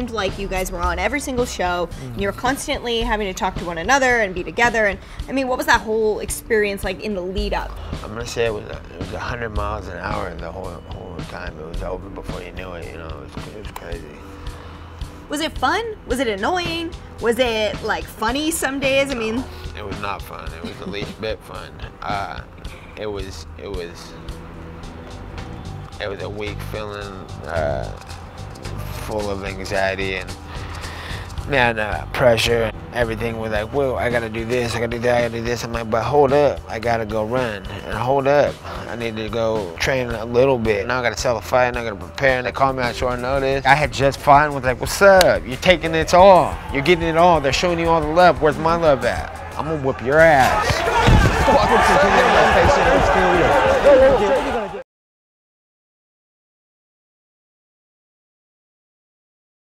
seemed like you guys were on every single show, and you were constantly having to talk to one another and be together. And I mean, what was that whole experience like in the lead up? I'm gonna say it was 100 miles an hour the whole time. It was over before you knew it. You know, it was crazy. Was it fun? Was it annoying? Was it like funny some days? I mean, it was not fun. It was the least bit fun. It was a week feeling full of anxiety and pressure. Everything was like, whoa, I gotta do this, I gotta do that, I gotta do this. I'm like, but hold up, I gotta go run, and hold up, I need to go train a little bit. Now I gotta sell a fight, and I gotta prepare, and they called me on short notice. I had just fought and was like, what's up? You're taking it all. You're getting it all. They're showing you all the love. Where's my love at? I'm gonna whip your ass.